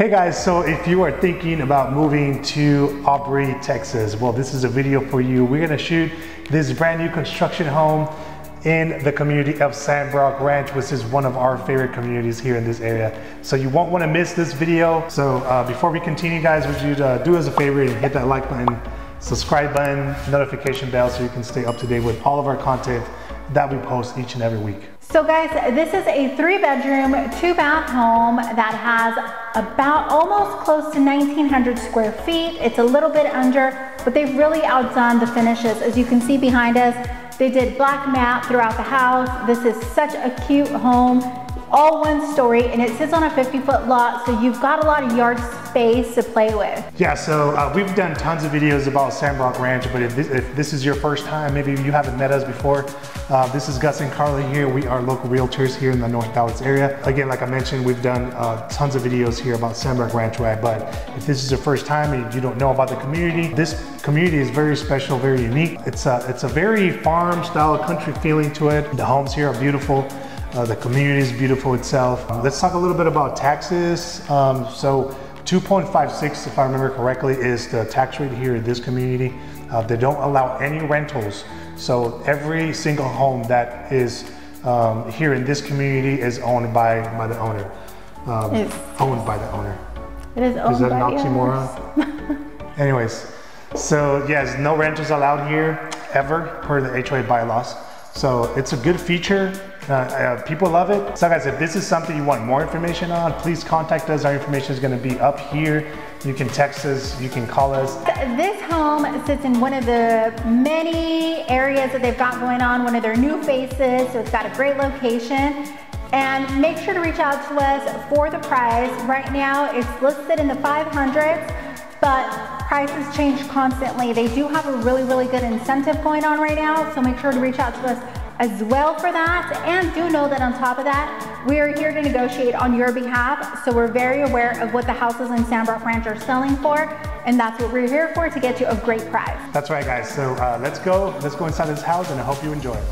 Hey guys, so if you are thinking about moving to Aubrey, Texas, well, this is a video for you. We're gonna shoot this brand new construction home in the community of Sandbrock Ranch, which is one of our favorite communities here in this area. So you won't wanna miss this video. So before we continue, guys, would you do us a favor and hit that like button, subscribe button, notification bell, so you can stay up to date with all of our content that we post each and every week. So guys, this is a 3-bedroom, 2-bath home that has about almost close to 1,900 square feet. It's a little bit under, but they've really outdone the finishes. As you can see behind us, they did black matte throughout the house. This is such a cute home, all one story, and it sits on a 50-foot lot, so you've got a lot of yard space to play with. Yeah, so we've done tons of videos about Sandbrock Ranch, but if this is your first time, maybe you haven't met us before, this is Gus and Carly here. We are local realtors here in the North Dallas area. Again, like I mentioned, we've done tons of videos here about Sandbrock Ranch, right? But if this is your first time and you don't know about the community, this community is very special, very unique. It's a very farm-style country feeling to it. The homes here are beautiful. The community is beautiful itself. Let's talk a little bit about taxes. So 2.56, if I remember correctly, is the tax rate here in this community. They don't allow any rentals. So every single home that is here in this community is owned by the owner. Owned by the owner. It is owned by the owner. Is that an oxymoron? Anyways, so yes, no rentals allowed here ever per the HOA bylaws. So it's a good feature. People love it. So guys, if this is something you want more information on, please contact us. Our information is going to be up here. You can text us, you can call us. This home sits in one of the many areas that they've got going on, one of their new faces, so it's got a great location. And make sure to reach out to us for the price. Right now it's listed in the 500s, but prices change constantly. They do have a really, really good incentive going on right now, so make sure to reach out to us as well for that. And do know that on top of that, we are here to negotiate on your behalf, so we're very aware of what the houses in Sandbrock Ranch are selling for, and that's what we're here for, to get you a great price. That's right, guys. So let's go inside this house, and I hope you enjoy it.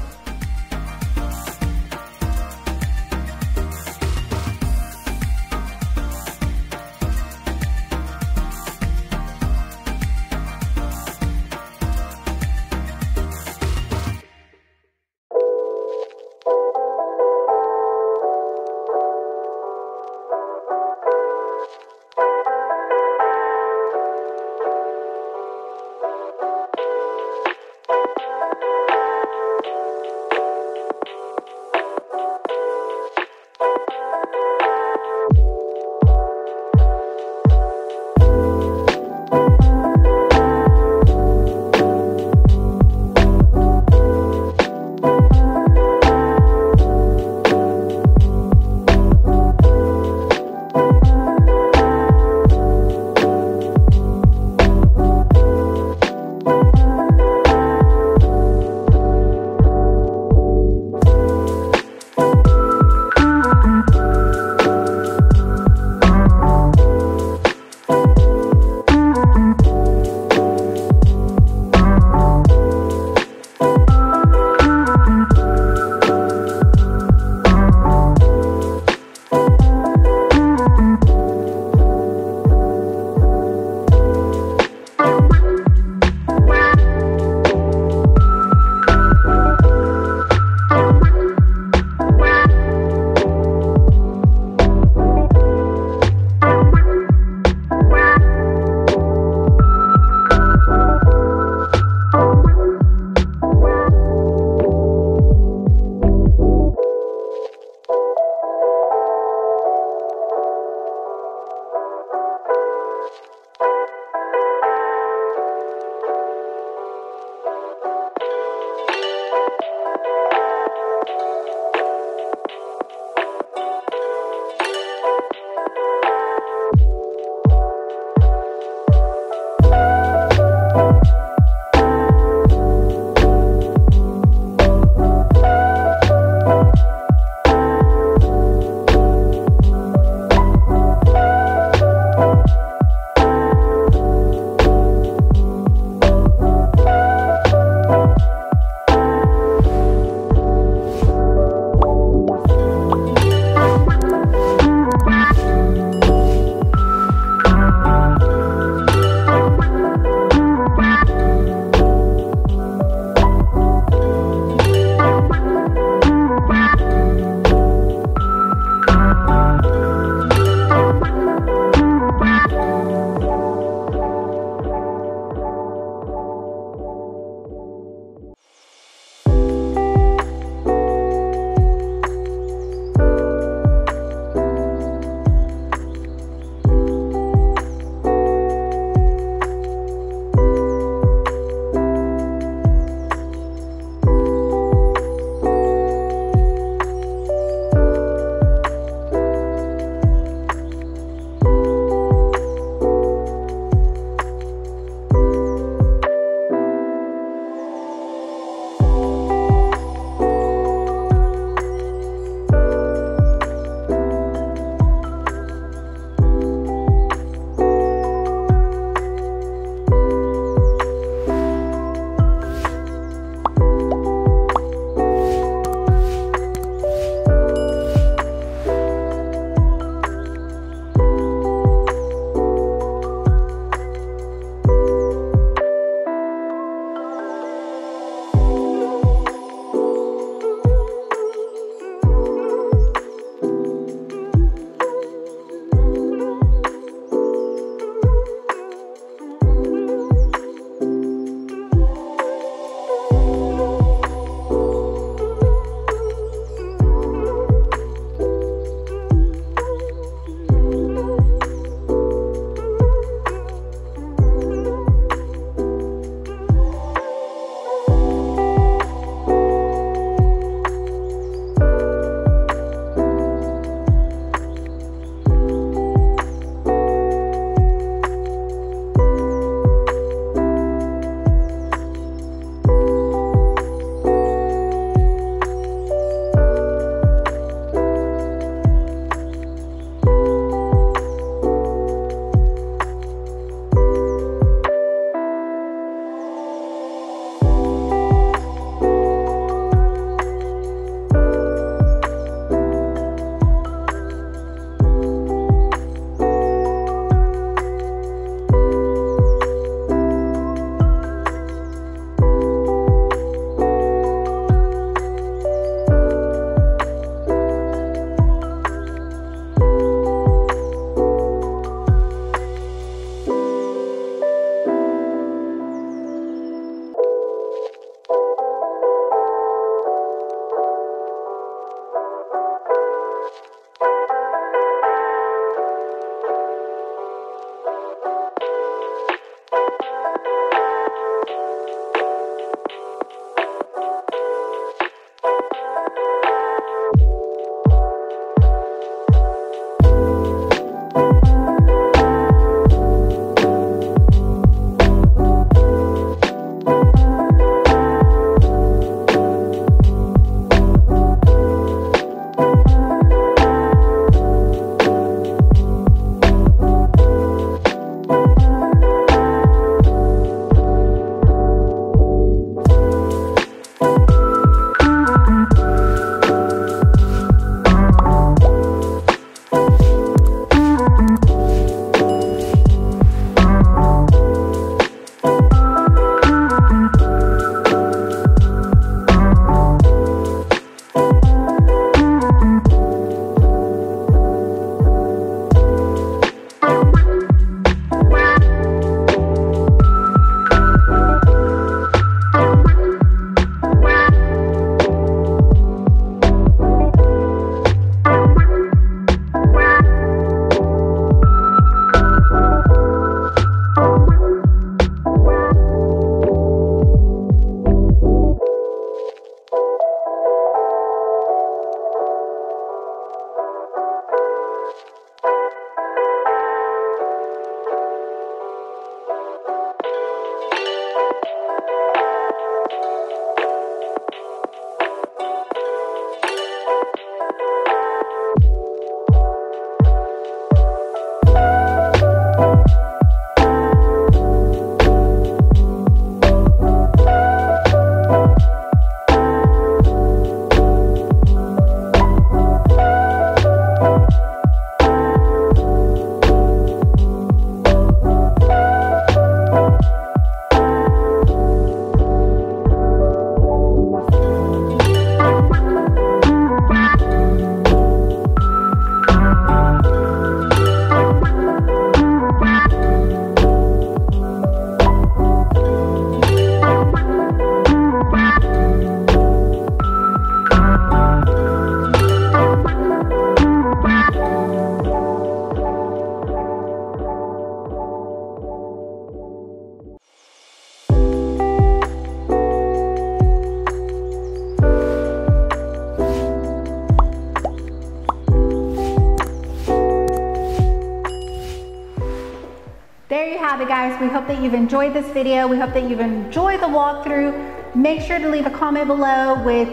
There you have it, guys. We hope that you've enjoyed this video. We hope that you've enjoyed the walkthrough. Make sure to leave a comment below with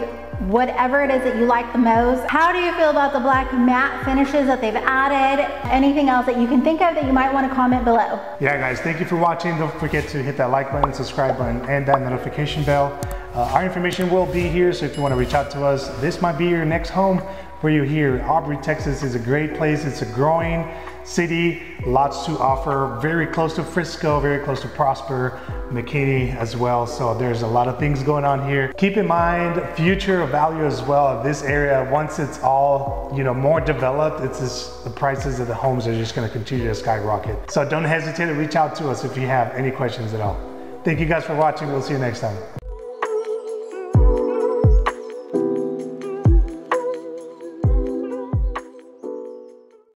whatever it is that you like the most. How do you feel about the black matte finishes that they've added? Anything else that you can think of that you might want to comment below. Yeah, guys, thank you for watching. Don't forget to hit that like button, subscribe button, and that notification bell. Our information will be here, so if you want to reach out to us, this might be your next home for you here. Aubrey, Texas is a great place. It's a growing city, lots to offer, very close to Frisco, very close to Prosper, McKinney as well. So there's a lot of things going on here. Keep in mind future value as well of this area. Once it's all, you know, more developed, it's just the prices of the homes are just going to continue to skyrocket. So don't hesitate to reach out to us if you have any questions at all. Thank you guys for watching. We'll see you next time.